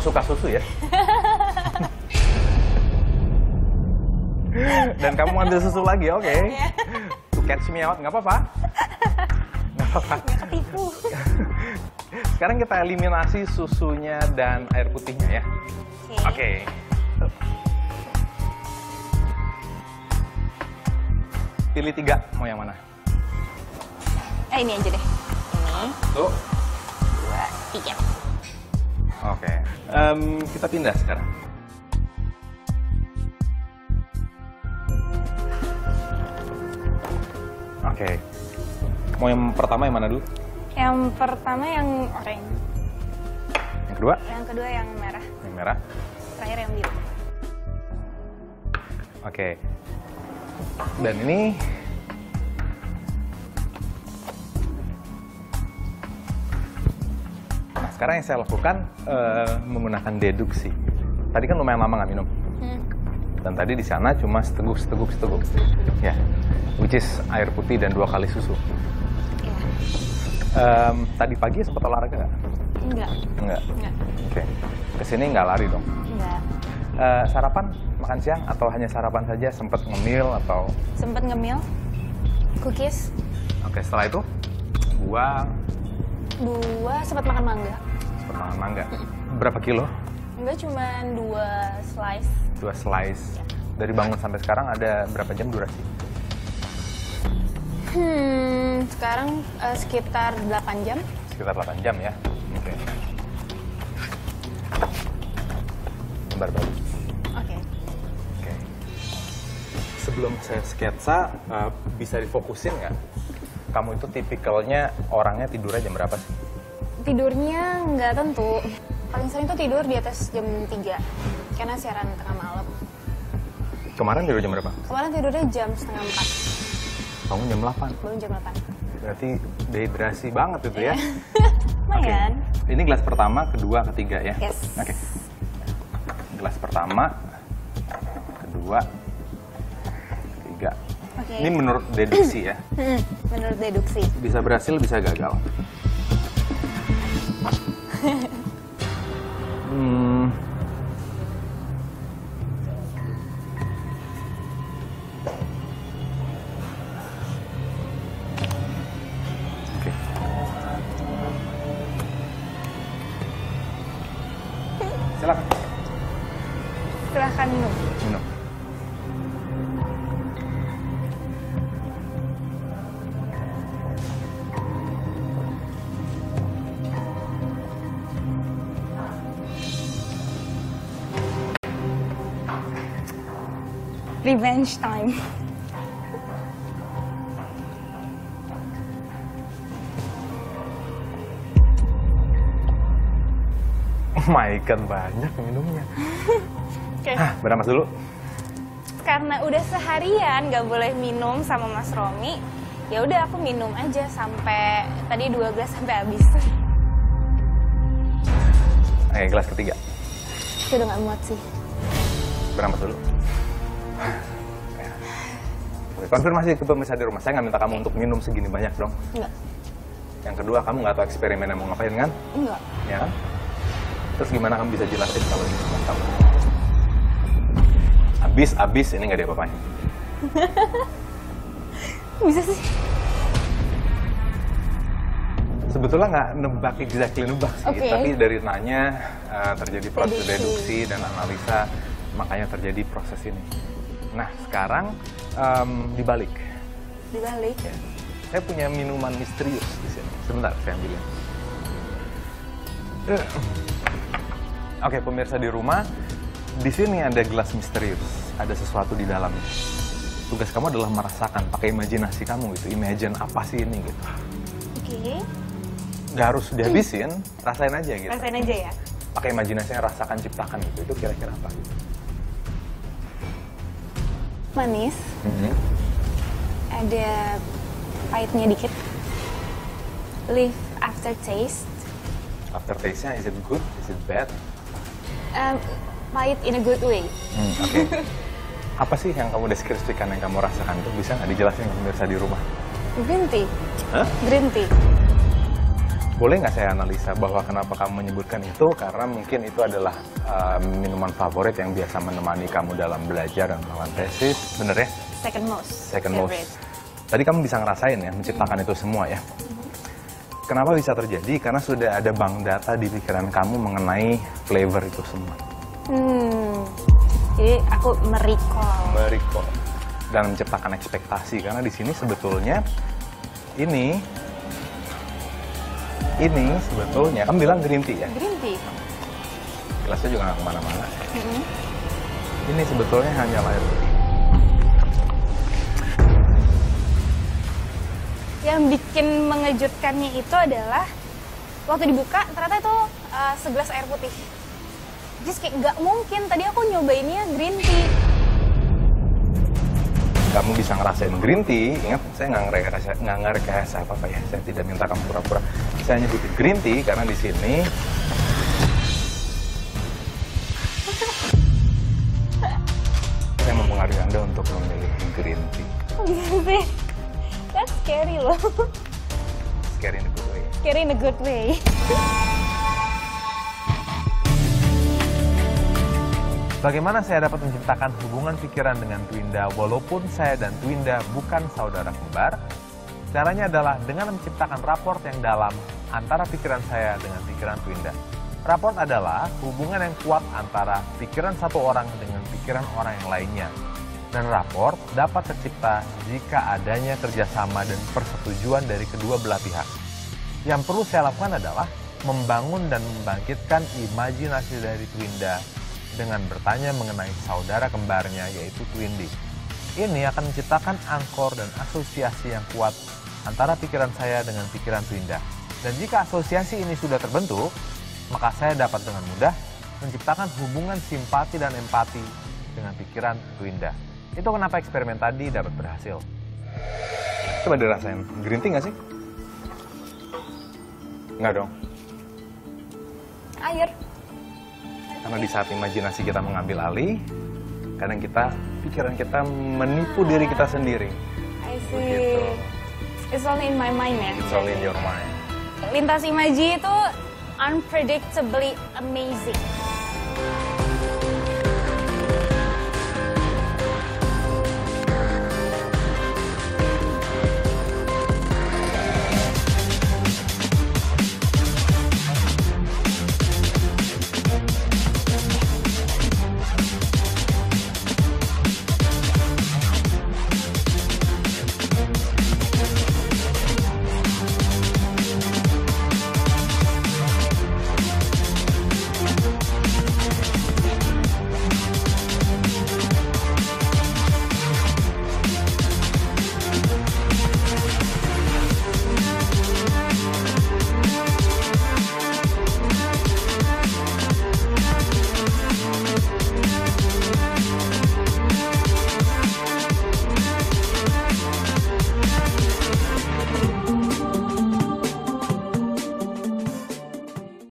suka susu ya? Dan kamu ambil susu lagi, oke? Okay. To catch me out, nggak apa-apa. Nggak apa-apa. Ketipu. Sekarang kita eliminasi susunya dan air putihnya ya. Oke. Okay. Pilih tiga, mau yang mana? Ini aja deh. Ini. Tuh. 2, 3. Oke, okay. Kita pindah sekarang. Oke, okay. Mau yang pertama yang mana dulu? Yang pertama yang oranye. Yang kedua? Yang kedua yang merah. Yang merah. Terakhir yang biru. Oke, okay. Dan ini sekarang yang saya lakukan menggunakan deduksi. Tadi kan lumayan lama nggak minum. Dan tadi di sana cuma seteguk. Ya, yeah. Which is air putih dan 2 kali susu. Yeah. Tadi pagi sempat olahraga nggak? Enggak. Enggak? Enggak. Oke. Okay. Kesini nggak lari dong? Enggak. Sarapan? Makan siang? Atau hanya sarapan saja? Sempat ngemil atau? Sempat ngemil. Cookies. Oke, okay, setelah itu? Buah, sempat makan mangga. Makan mangga. Berapa kilo? Enggak, cuma 2 slice. 2 slice. Ya. Dari bangun sampai sekarang ada berapa jam durasi? Sekarang sekitar 8 jam. Sekitar 8 jam ya. Oke. Okay. Bentar, baru. Oke. Okay. Oke. Okay. Sebelum saya sketsa, bisa difokusin nggak? Kamu itu tipikalnya orangnya tidurnya jam berapa sih? Tidurnya nggak tentu. Paling sering tuh tidur di atas jam 3, karena siaran tengah malam. Kemarin tidur jam berapa? Kemarin tidurnya jam setengah 4. Bangun jam 8? Bangun jam 8. Berarti dehidrasi banget itu ya? Lumayan. Okay. Ini gelas pertama, kedua, ketiga ya? Yes. Oke. Okay. Gelas pertama, kedua, ketiga. Okay. Ini menurut deduksi ya? Menurut deduksi. Bisa berhasil, bisa gagal. Oke. Okay. Silakan. Silakan minum. Minum. Revenge time. Oh my God, banyak minumnya. Okay. Hah, beramas dulu. Karena udah seharian nggak boleh minum sama Mas Romi, ya udah aku minum aja sampai tadi 2 gelas sampai habis. Oke, gelas ketiga. Aku udah nggak muat sih. Beramas dulu. Konfirmasi ke pemirsa di rumah, saya nggak minta kamu untuk minum segini banyak dong. Enggak. Yang kedua, kamu nggak tahu eksperimennya mau ngapain kan? Enggak. Ya. Terus gimana kamu bisa jelasin kalau ini cuma kamu? Abis ini nggak ada apa-apanya. Bisa sih. Sebetulnya nggak nebak, exactly nebak sih, okay. Tapi dari nanya terjadi proses deduksi dan analisa, makanya terjadi proses ini. Nah, sekarang dibalik. Dibalik? Ya. Saya punya minuman misterius di sini. Sebentar, saya ambilin. Oke, pemirsa di rumah, di sini ada gelas misterius. Ada sesuatu di dalamnya. Tugas kamu adalah merasakan, pakai imajinasi kamu gitu. Imagine apa sih ini gitu. Oke. Okay. Nggak harus dihabisin, rasain aja gitu. Rasain aja ya? Pakai imajinasinya, rasakan, ciptakan gitu. Itu kira-kira apa gitu. Manis, ada pahitnya dikit, leave aftertaste. Aftertaste-nya, is it good, is it bad? Pahit in a good way. Oke. Okay. Apa sih yang kamu deskripsikan, yang kamu rasakan tuh, bisa nggak dijelasin ke pemirsa di rumah? Green tea. Huh? Green tea. Boleh nggak saya analisa bahwa kenapa kamu menyebutkan itu? Karena mungkin itu adalah minuman favorit yang biasa menemani kamu dalam belajar dan melawan tesis. Bener ya? Second most. Second favorite. Most. Tadi kamu bisa ngerasain ya, menciptakan itu semua ya. Kenapa bisa terjadi? Karena sudah ada bank data di pikiran kamu mengenai flavor itu semua. Jadi aku merecall. Dan menciptakan ekspektasi, karena di sini sebetulnya ini sebetulnya kamu bilang green tea ya? Green tea. Gelasnya juga nggak kemana-mana. Ini sebetulnya hanya air putih. Yang bikin mengejutkannya itu adalah waktu dibuka ternyata itu segelas air putih. Jadi kayak nggak mungkin, tadi aku nyobainnya green tea. Kamu bisa ngerasain green tea, ingat saya nggak ngerekayasa apa-apa ya, saya tidak minta kamu pura-pura. Saya nyebutin green tea karena di sini saya mempengaruhi Anda untuk memilih green tea. Green tea? That's scary loh. Scary in a good way. Scary in a good way. Bagaimana saya dapat menciptakan hubungan pikiran dengan Twinda walaupun saya dan Twinda bukan saudara kembar? Caranya adalah dengan menciptakan raport yang dalam antara pikiran saya dengan pikiran Twinda. Raport adalah hubungan yang kuat antara pikiran satu orang dengan pikiran orang yang lainnya. Dan raport dapat tercipta jika adanya kerjasama dan persetujuan dari kedua belah pihak. Yang perlu saya lakukan adalah membangun dan membangkitkan imajinasi dari Twinda dengan bertanya mengenai saudara kembarnya yaitu Twindy. Ini akan menciptakan angkor dan asosiasi yang kuat antara pikiran saya dengan pikiran Twinda. Dan jika asosiasi ini sudah terbentuk, maka saya dapat dengan mudah menciptakan hubungan simpati dan empati dengan pikiran Twinda. Itu kenapa eksperimen tadi dapat berhasil. Coba dirasain, green tea nggak sih? Nggak dong. Air. Karena di saat imajinasi kita mengambil alih, kadang pikiran kita menipu diri kita sendiri. I see. Begitu. It's all in my mind ya? It's all in your mind. Lintas Imaji itu unpredictably amazing.